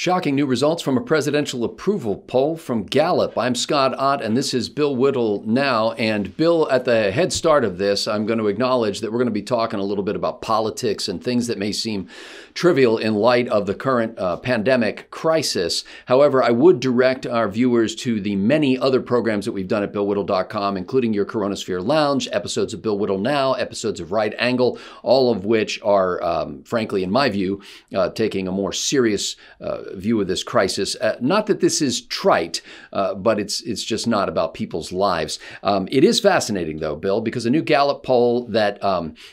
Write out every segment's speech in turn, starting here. Shocking new results from a presidential approval poll from Gallup. I'm Scott Ott, and this is Bill Whittle Now. And Bill, at the head start of this, I'm going to acknowledge that we're going to be talking a little bit about politics and things that may seem trivial in light of the current pandemic crisis. However, I would direct our viewers to the many other programs that we've done at BillWhittle.com, including your Coronasphere Lounge, episodes of Bill Whittle Now, episodes of Right Angle, all of which are, frankly, in my view, taking a more serious view of this crisis. Not that this is trite, but it's just not about people's lives. It is fascinating, though, Bill, because a new Gallup poll that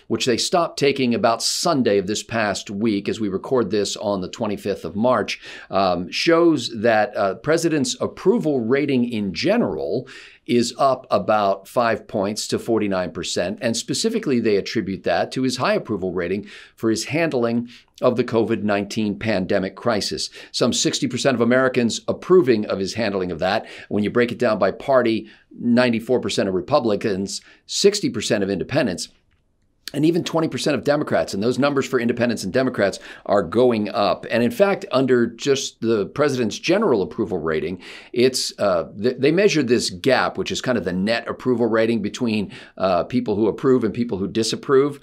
which they stopped taking about Sunday of this past week, as we record this on the 25th of March, shows that president's approval rating in general is up about 5 points to 49%. And specifically, they attribute that to his high approval rating for his handling of the COVID-19 pandemic crisis. Some 60% of Americans approving of his handling of that. When you break it down by party, 94% of Republicans, 60% of independents, and even 20% of Democrats. And those numbers for independents and Democrats are going up. And in fact, under just the president's general approval rating, it's they measured this gap, which is kind of the net approval rating between people who approve and people who disapprove.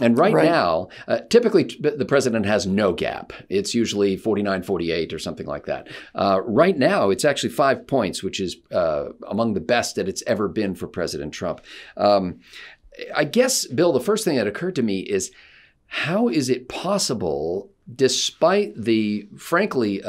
And right now, typically the president has no gap. It's usually 49-48 or something like that. Right now, it's actually 5 points, which is among the best that it's ever been for President Trump. I guess, Bill, the first thing that occurred to me is, how is it possible, despite the, frankly,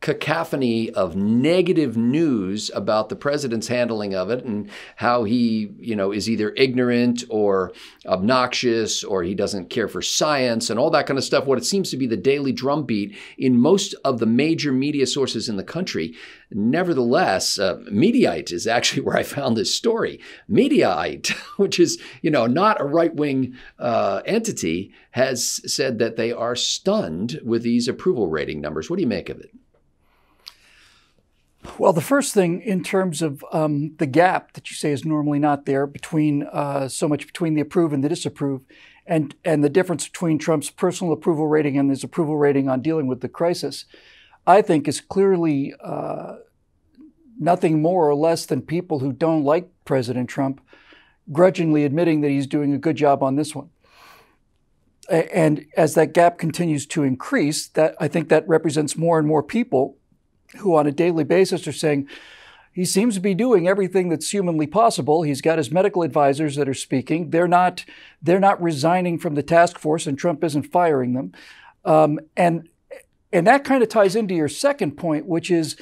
cacophony of negative news about the president's handling of it and how he, you know, is either ignorant or obnoxious or he doesn't care for science and all that kind of stuff, what it seems to be the daily drumbeat in most of the major media sources in the country. Nevertheless, Mediaite is actually where I found this story. Mediaite, which is, you know, not a right-wing entity, has said that they are stunned with these approval rating numbers. What do you make of it? Well, the first thing in terms of the gap that you say is normally not there between so much between the approve and the disapprove, and the difference between Trump's personal approval rating and his approval rating on dealing with the crisis, I think is clearly nothing more or less than people who don't like President Trump grudgingly admitting that he's doing a good job on this one. And as that gap continues to increase, that I think that represents more and more people who on a daily basis are saying, he seems to be doing everything that's humanly possible. He's got his medical advisors that are speaking. They're not resigning from the task force, and Trump isn't firing them. And that kind of ties into your second point, which is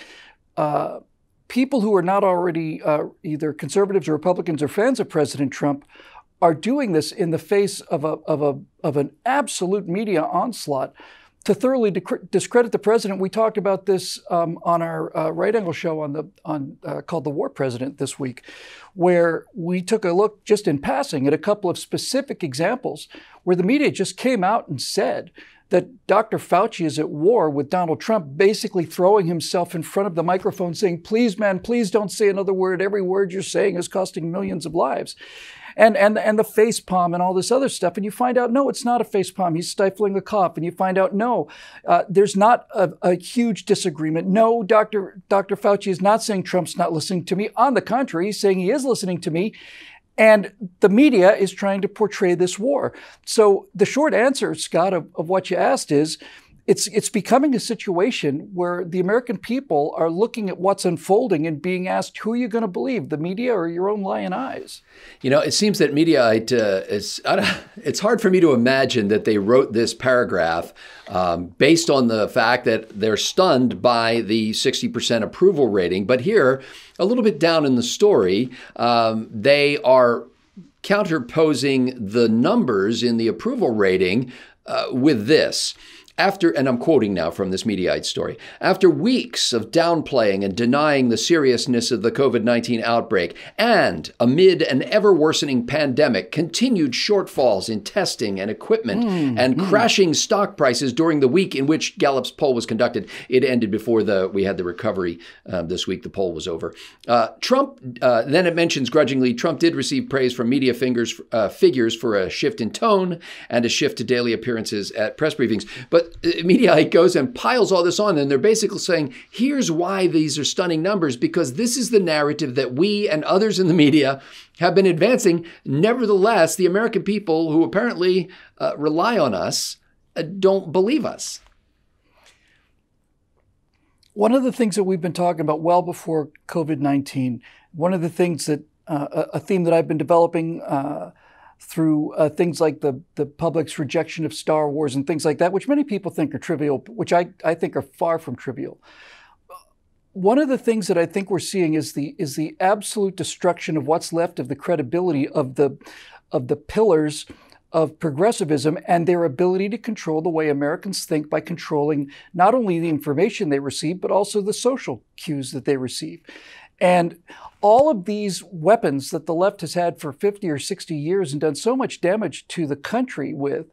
people who are not already either conservatives or Republicans or fans of President Trump are doing this in the face of an absolute media onslaught to thoroughly discredit the president. We talked about this on our Right Angle show called The War President this week, where we took a look just in passing at a couple of specific examples where the media just came out and said that Dr. Fauci is at war with Donald Trump, basically throwing himself in front of the microphone saying, please, man, please don't say another word. Every word you're saying is costing millions of lives. And the face palm and all this other stuff. And you find out, no, it's not a face palm. He's stifling a cough. And you find out, no, there's not a huge disagreement. No, Dr. Fauci is not saying Trump's not listening to me. On the contrary, he's saying he is listening to me. And the media is trying to portray this war. So the short answer, Scott, of what you asked is, it's becoming a situation where the American people are looking at what's unfolding and being asked, who are you going to believe, the media or your own lying eyes? You know, it seems that Mediaite it's hard for me to imagine that they wrote this paragraph based on the fact that they're stunned by the 60% approval rating. But here, a little bit down in the story, they are counterposing the numbers in the approval rating with this. And I'm quoting now from this Mediaite story, after weeks of downplaying and denying the seriousness of the COVID-19 outbreak, and amid an ever-worsening pandemic, continued shortfalls in testing and equipment, and crashing stock prices during the week in which Gallup's poll was conducted. It ended before we had the recovery this week. The poll was over. Trump, then it mentions grudgingly, Trump did receive praise from media figures for a shift in tone and a shift to daily appearances at press briefings. But Mediaite goes and piles all this on, and they're basically saying, here's why these are stunning numbers, because this is the narrative that we and others in the media have been advancing. Nevertheless, the American people, who apparently rely on us, don't believe us. One of the things that we've been talking about well before COVID-19, one of the things that, a theme that I've been developing through things like the public's rejection of Star Wars and things like that, which many people think are trivial, which I think are far from trivial. One of the things that I think we're seeing is the absolute destruction of what's left of the credibility of the pillars of progressivism and their ability to control the way Americans think by controlling not only the information they receive, but also the social cues that they receive. And all of these weapons that the left has had for 50 or 60 years and done so much damage to the country with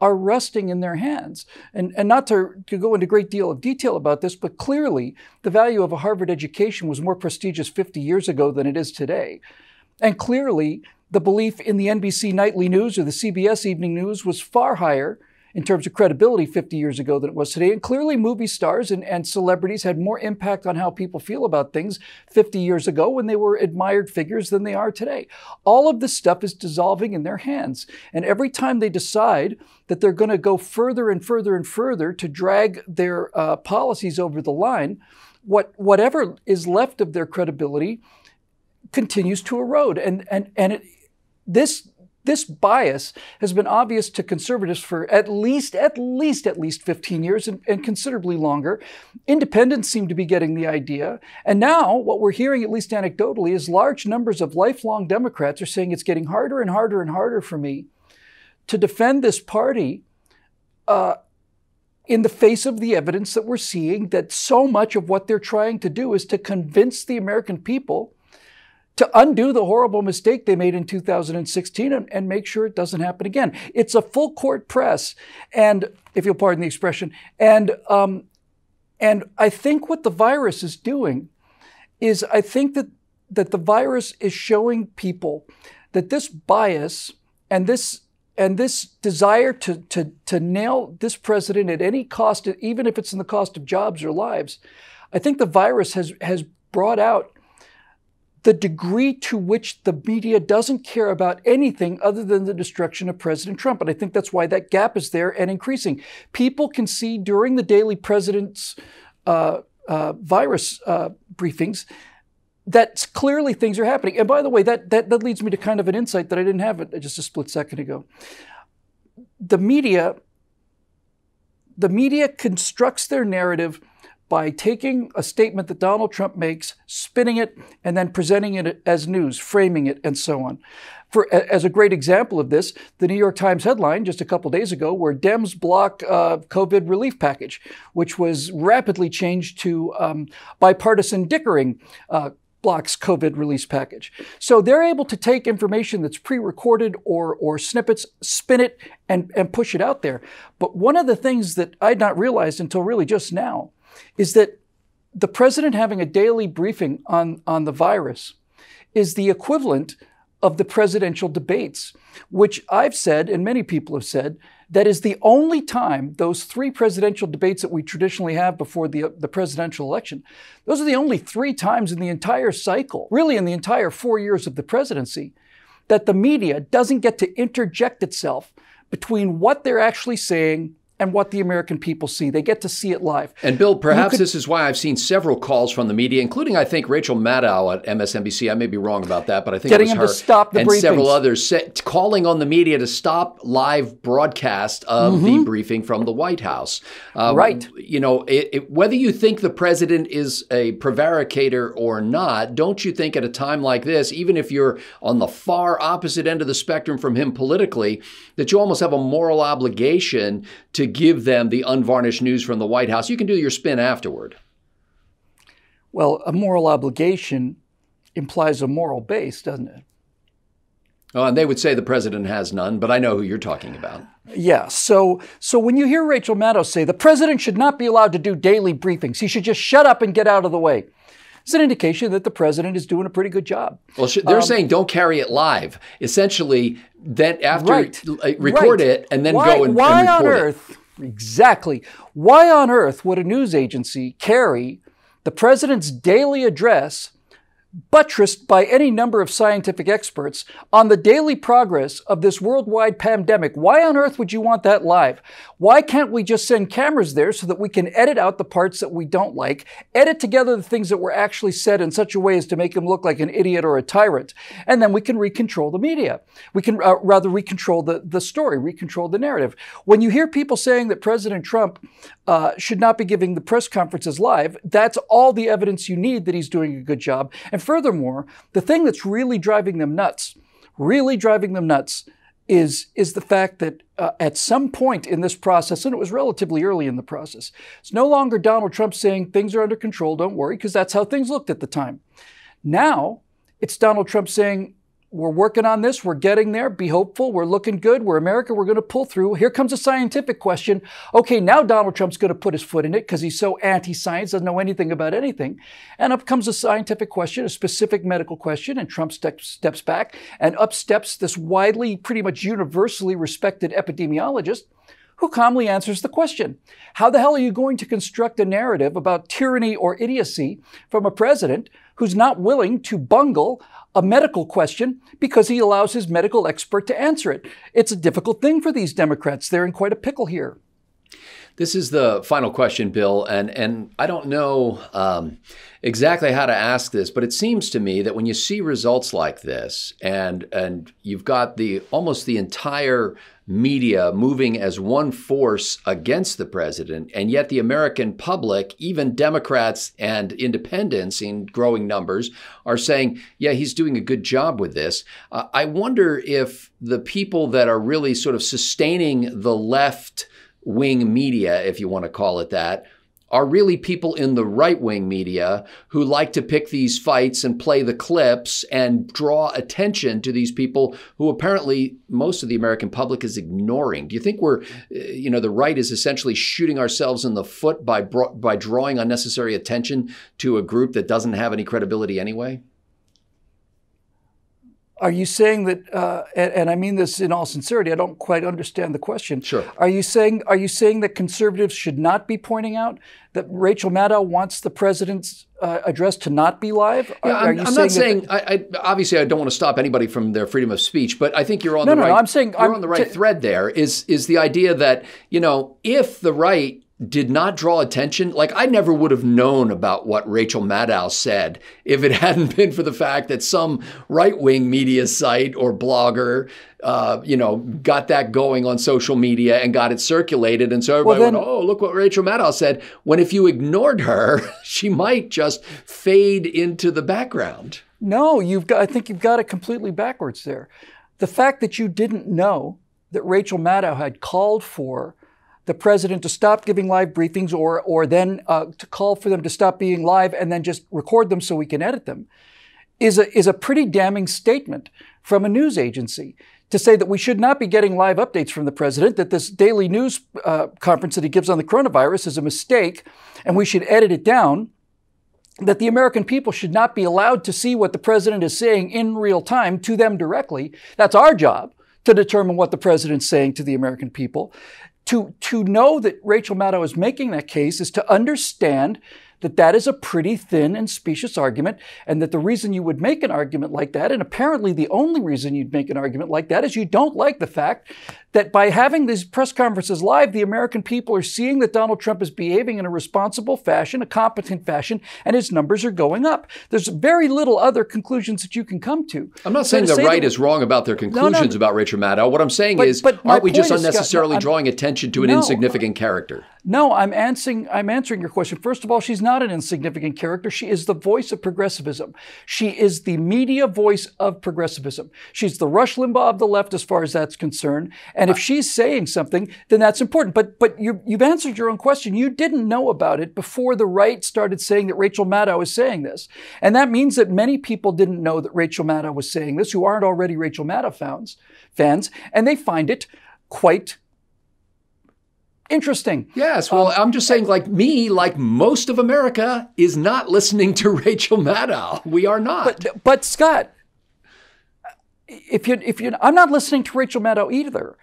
are resting in their hands. And not to go into a great deal of detail about this, but clearly the value of a Harvard education was more prestigious 50 years ago than it is today. And clearly the belief in the NBC nightly news or the CBS evening news was far higher in terms of credibility 50 years ago than it was today. And clearly movie stars and celebrities had more impact on how people feel about things 50 years ago when they were admired figures than they are today. All of this stuff is dissolving in their hands. And every time they decide that they're going to go further and further and further to drag their policies over the line, whatever is left of their credibility continues to erode. This bias has been obvious to conservatives for at least 15 years and considerably longer. Independents seem to be getting the idea. And now what we're hearing, at least anecdotally, is large numbers of lifelong Democrats are saying it's getting harder and harder and harder for me to defend this party in the face of the evidence that we're seeing that so much of what they're trying to do is to convince the American people to undo the horrible mistake they made in 2016 and make sure it doesn't happen again. It's a full court press, and if you'll pardon the expression, and I think what the virus is doing is I think that the virus is showing people that this bias and this desire to nail this president at any cost, even if it's in the cost of jobs or lives, I think the virus has brought out the degree to which the media doesn't care about anything other than the destruction of President Trump. And I think that's why that gap is there and increasing. People can see during the daily president's virus briefings that clearly things are happening. And by the way, that leads me to kind of an insight that I didn't have just a split second ago. The media constructs their narrative by taking a statement that Donald Trump makes, spinning it, and then presenting it as news, framing it, and so on. As a great example of this, the New York Times headline just a couple days ago where Dems block COVID relief package, which was rapidly changed to bipartisan dickering blocks COVID release package. So they're able to take information that's pre-recorded or snippets, spin it, and push it out there. But one of the things that I'd not realized until really just now is that the president having a daily briefing on the virus is the equivalent of the presidential debates, which I've said, and many people have said, that is the only time those three presidential debates that we traditionally have before the presidential election, those are the only three times in the entire cycle, really in the entire 4 years of the presidency, that the media doesn't get to interject itself between what they're actually saying and what the American people see. They get to see it live. And Bill, perhaps this is why I've seen several calls from the media, including, I think, Rachel Maddow at MSNBC. I may be wrong about that, but I think it was her. Getting them to stop the briefings. And several others calling on the media to stop live broadcast of the briefing from the White House. Right. You know, whether you think the president is a prevaricator or not, don't you think at a time like this, even if you're on the far opposite end of the spectrum from him politically, that you almost have a moral obligation to give them the unvarnished news from the White House? You can do your spin afterward. Well, a moral obligation implies a moral base, doesn't it? Oh, and they would say the president has none, but I know who you're talking about. Yeah, so when you hear Rachel Maddow say the president should not be allowed to do daily briefings, he should just shut up and get out of the way, it's an indication that the president is doing a pretty good job. Well, they're saying don't carry it live. Essentially, then after record it and then go and record it. Why on earth Exactly. Why on earth would a news agency carry the president's daily address, buttressed by any number of scientific experts, on the daily progress of this worldwide pandemic? Why on earth would you want that live? Why can't we just send cameras there so that we can edit out the parts that we don't like, edit together the things that were actually said in such a way as to make him look like an idiot or a tyrant, and then we can recontrol the media. We can recontrol the story, recontrol the narrative. When you hear people saying that President Trump should not be giving the press conferences live, that's all the evidence you need that he's doing a good job. And furthermore, the thing that's really driving them nuts, is the fact that at some point in this process, and it was relatively early in the process, it's no longer Donald Trump saying things are under control, don't worry, because that's how things looked at the time. Now, it's Donald Trump saying, we're working on this, we're getting there, be hopeful, we're looking good, we're America, we're going to pull through. Here comes a scientific question. Okay, now Donald Trump's going to put his foot in it because he's so anti-science, doesn't know anything about anything. And up comes a scientific question, a specific medical question, and Trump steps back, and up steps this widely, pretty much universally respected epidemiologist who calmly answers the question. How the hell are you going to construct a narrative about tyranny or idiocy from a president who's not willing to bungle a medical question because he allows his medical expert to answer it? It's a difficult thing for these Democrats. They're in quite a pickle here. This is the final question, Bill, and I don't know exactly how to ask this, but it seems to me that when you see results like this, and you've got almost the entire media moving as one force against the president, and yet the American public, even Democrats and independents in growing numbers, are saying, yeah, he's doing a good job with this. I wonder if the people that are really sort of sustaining the left wing media, if you want to call it that, are really people in the right-wing media who like to pick these fights and play the clips and draw attention to these people who apparently most of the American public is ignoring. Do you think we're, the right is essentially shooting ourselves in the foot by drawing unnecessary attention to a group that doesn't have any credibility anyway? Are you saying that, and I mean this in all sincerity, I don't quite understand the question. Sure. Are you saying that conservatives should not be pointing out that Rachel Maddow wants the president's address to not be live? Yeah, obviously I don't want to stop anybody from their freedom of speech, but I think you're on the right thread there, is the idea that, if the right did not draw attention. Like, I never would have known about what Rachel Maddow said if it hadn't been for the fact that some right-wing media site or blogger, got that going on social media and got it circulated. And so everybody went, oh, look what Rachel Maddow said. When if you ignored her, she might just fade into the background. No, I think you've got it completely backwards there. The fact that you didn't know that Rachel Maddow had called for the president to stop giving live briefings or then to call for them to stop being live and then just record them so we can edit them is a pretty damning statement from a news agency to say that we should not be getting live updates from the president, that this daily news conference that he gives on the coronavirus is a mistake and we should edit it down, that the American people should not be allowed to see what the president is saying in real time to them directly. That's our job, to determine what the president's saying to the American people. To know that Rachel Maddow is making that case is to understand that that is a pretty thin and specious argument, and that the reason you would make an argument like that, and apparently the only reason you'd make an argument like that, is you don't like the fact that by having these press conferences live, the American people are seeing that Donald Trump is behaving in a responsible fashion, a competent fashion, and his numbers are going up. There's very little other conclusions that you can come to. I'm not saying the right is wrong about their conclusions about Rachel Maddow. What I'm saying is, aren't we just unnecessarily drawing attention to an insignificant character? No, I'm answering your question. First of all, she's not an insignificant character. She is the voice of progressivism. She is the media voice of progressivism. She's the Rush Limbaugh of the left as far as that's concerned. And if she's saying something, then that's important. But you've answered your own question. You didn't know about it before the right started saying that Rachel Maddow is saying this. And that means that many people didn't know that Rachel Maddow was saying this who aren't already Rachel Maddow fans, and they find it quite interesting. Yes. Well, I'm just saying, like most of America is not listening to Rachel Maddow. We are not. But Scott, I'm not listening to Rachel Maddow either.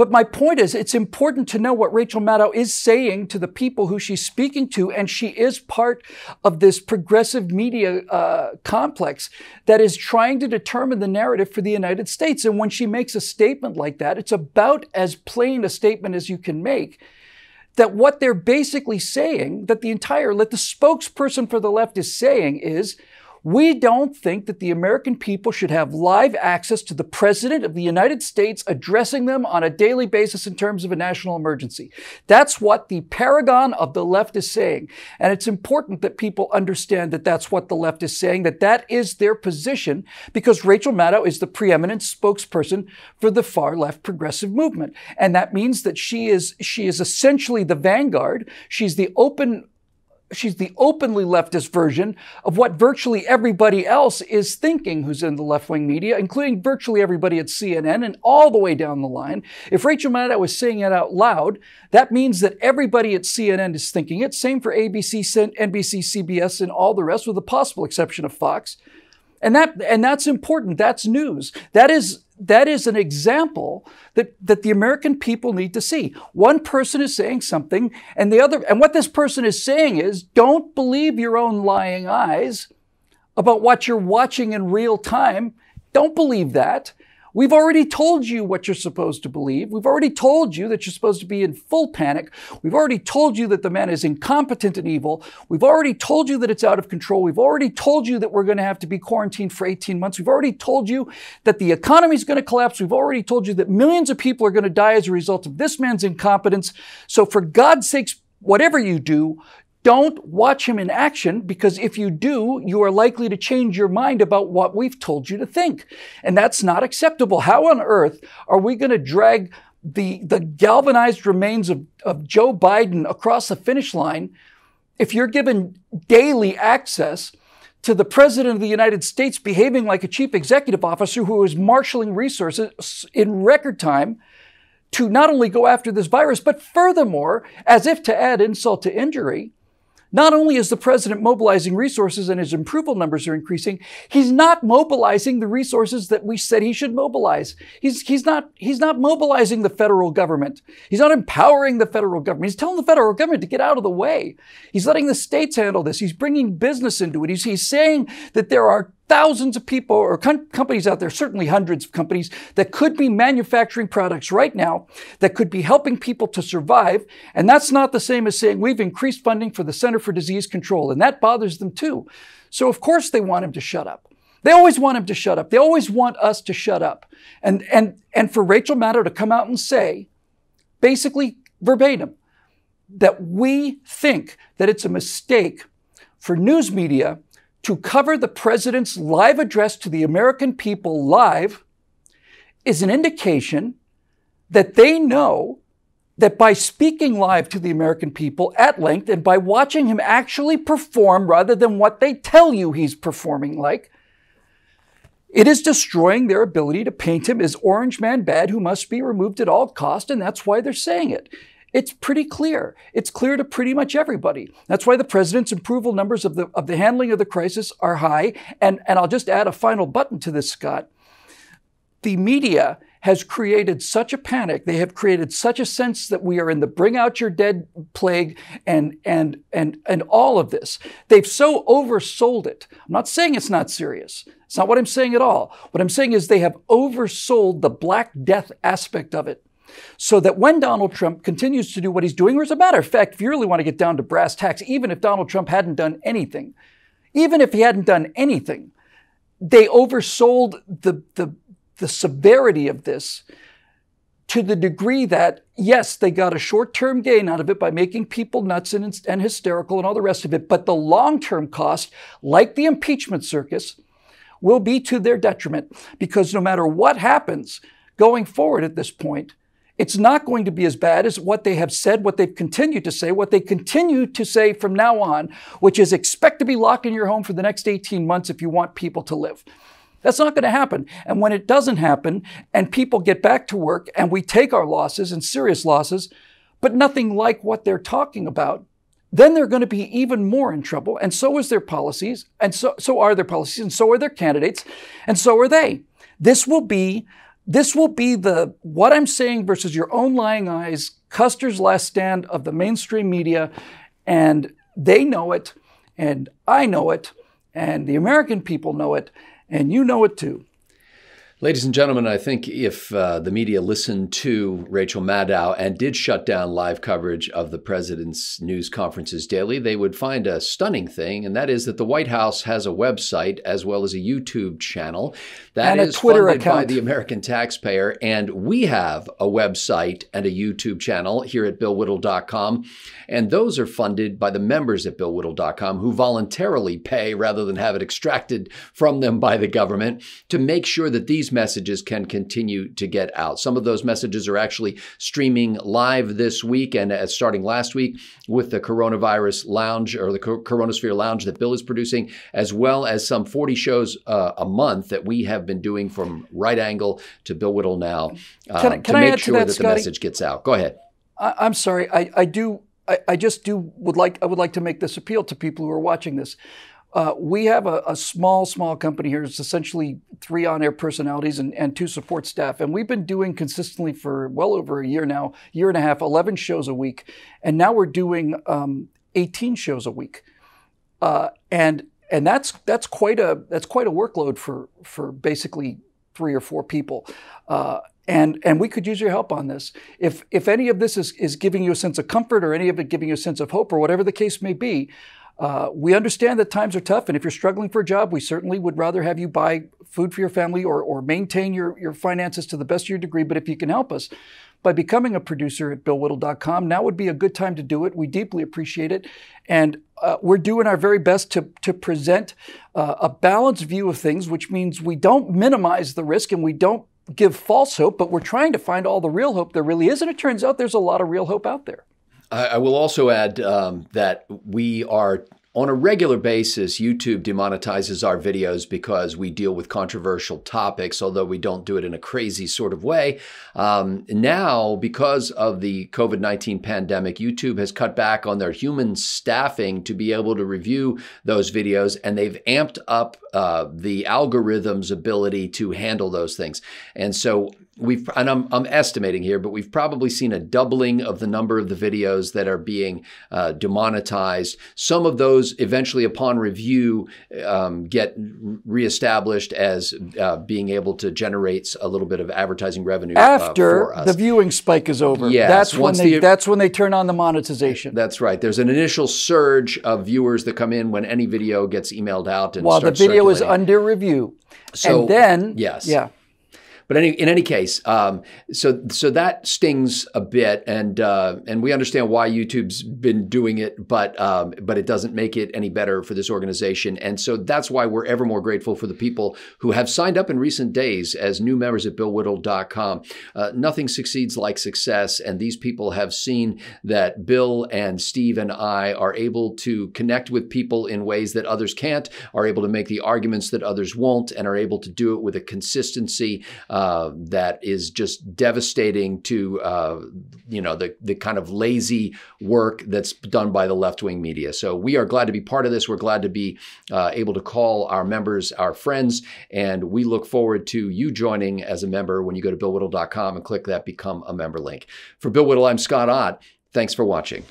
But my point is, it's important to know what Rachel Maddow is saying to the people who she's speaking to, and she is part of this progressive media complex that is trying to determine the narrative for the United States. And when she makes a statement like that, it's about as plain a statement as you can make, that what they're basically saying, that the spokesperson for the left is saying is, we don't think that the American people should have live access to the President of the United States addressing them on a daily basis in terms of a national emergency. That's what the paragon of the left is saying. And it's important that people understand that that's what the left is saying, that that is their position, because Rachel Maddow is the preeminent spokesperson for the far left progressive movement. And that means that she is essentially the vanguard. She's the openly leftist version of what virtually everybody else is thinking who's in the left-wing media, including virtually everybody at CNN and all the way down the line. If Rachel Maddow was saying it out loud, that means that everybody at CNN is thinking it. Same for ABC, NBC, CBS, and all the rest, with the possible exception of Fox. And that's important. That's news. That is an example that the American people need to see. One person is saying something, and what this person is saying is, don't believe your own lying eyes about what you're watching in real time. Don't believe that. We've already told you what you're supposed to believe. We've already told you that you're supposed to be in full panic. We've already told you that the man is incompetent and evil. We've already told you that it's out of control. We've already told you that we're going to have to be quarantined for 18 months. We've already told you that the economy is going to collapse. We've already told you that millions of people are going to die as a result of this man's incompetence. So for God's sakes, whatever you do, don't watch him in action, because if you do, you are likely to change your mind about what we've told you to think. And that's not acceptable. How on earth are we going to drag the galvanized remains of Joe Biden across the finish line if you're given daily access to the President of the United States behaving like a chief executive officer who is marshaling resources in record time to not only go after this virus, but furthermore, as if to add insult to injury, not only is the president mobilizing resources and his approval numbers are increasing, he's not mobilizing the resources that we said he should mobilize. He's not mobilizing the federal government. He's not empowering the federal government. He's telling the federal government to get out of the way. He's letting the states handle this. He's bringing business into it. He's saying that there are thousands of people or companies out there, certainly hundreds of companies, that could be manufacturing products right now that could be helping people to survive. And that's not the same as saying we've increased funding for the Center for Disease Control. And that bothers them too. So of course they want him to shut up. They always want him to shut up. They always want us to shut up. And for Rachel Maddow to come out and say, basically verbatim, that we think that it's a mistake for news media to cover the president's live address to the American people live is an indication that they know that by speaking live to the American people at length and by watching him actually perform rather than what they tell you he's performing like, it is destroying their ability to paint him as orange man bad who must be removed at all cost, and that's why they're saying it. It's pretty clear. It's clear to pretty much everybody. That's why the president's approval numbers of the handling of the crisis are high. And I'll just add a final button to this, Scott. The media has created such a panic. They have created such a sense that we are in the bring out your dead plague and all of this. They've so oversold it. I'm not saying it's not serious. It's not what I'm saying at all. What I'm saying is they have oversold the Black Death aspect of it, so that when Donald Trump continues to do what he's doing, or as a matter of fact, if you really want to get down to brass tacks, even if Donald Trump hadn't done anything, they oversold the severity of this to the degree that, yes, they got a short-term gain out of it by making people nuts and hysterical and all the rest of it, but the long-term cost, like the impeachment circus, will be to their detriment, because no matter what happens going forward at this point, it's not going to be as bad as what they have said, what they've continued to say, what they continue to say from now on, which is expect to be locked in your home for the next 18 months if you want people to live. That's not going to happen. And when it doesn't happen and people get back to work and we take our losses and serious losses, but nothing like what they're talking about, then they're going to be even more in trouble. And so is their policies. And so are their policies. And so are their candidates. And so are they. This will be This will be the what I'm saying versus your own lying eyes, Custer's last stand of the mainstream media, and they know it, and I know it, and the American people know it, and you know it too. Ladies and gentlemen, I think if the media listened to Rachel Maddow and did shut down live coverage of the president's news conferences daily, they would find a stunning thing, and that is that the White House has a website as well as a YouTube channel that is funded by the American taxpayer, and we have a website and a YouTube channel here at BillWhittle.com, and those are funded by the members at BillWhittle.com who voluntarily pay rather than have it extracted from them by the government to make sure that these messages can continue to get out. Some of those messages are actually streaming live this week and starting last week with the Coronavirus Lounge or the Coronasphere Lounge that Bill is producing, as well as some 40 shows a month that we have been doing from Right Angle to Bill Whittle now to make sure that the message gets out. Go ahead. I'm sorry. I would like to make this appeal to people who are watching this. We have a small company here. It's essentially 3 on-air personalities and 2 support staff. And we've been doing consistently for well over a year now, year and a half, 11 shows a week. And now we're doing 18 shows a week. And that's quite a workload for basically 3 or 4 people. And we could use your help on this. If any of this is giving you a sense of comfort or any of it giving you a sense of hope or whatever the case may be, we understand that times are tough, and if you're struggling for a job, we certainly would rather have you buy food for your family or maintain your finances to the best of your degree. But if you can help us by becoming a producer at BillWhittle.com, now would be a good time to do it. We deeply appreciate it. And we're doing our very best to present a balanced view of things, which means we don't minimize the risk and we don't give false hope, but we're trying to find all the real hope there really is. And it turns out there's a lot of real hope out there. I will also add that we are, on a regular basis, YouTube demonetizes our videos because we deal with controversial topics, although we don't do it in a crazy sort of way. Now, because of the COVID-19 pandemic, YouTube has cut back on their human staffing to be able to review those videos, and they've amped up the algorithm's ability to handle those things. And so I'm estimating here, but we've probably seen a doubling of the number of the videos that are being demonetized. Some of those eventually upon review get reestablished as being able to generate a little bit of advertising revenue after the viewing spike is over. Yes, that's when they turn on the monetization. That's right. There's an initial surge of viewers that come in when any video gets emailed out and while the video is under review. So, and then, yes. Yeah. But in any case, so that stings a bit, and we understand why YouTube's been doing it, but it doesn't make it any better for this organization, and so that's why we're ever more grateful for the people who have signed up in recent days as new members at BillWhittle.com. Nothing succeeds like success, and these people have seen that Bill and Steve and I are able to connect with people in ways that others can't, are able to make the arguments that others won't, and are able to do it with a consistency that is just devastating to, you know, the kind of lazy work that's done by the left-wing media. So we are glad to be part of this. We're glad to be able to call our members our friends, and we look forward to you joining as a member when you go to BillWhittle.com and click that Become a Member link. For Bill Whittle, I'm Scott Ott. Thanks for watching.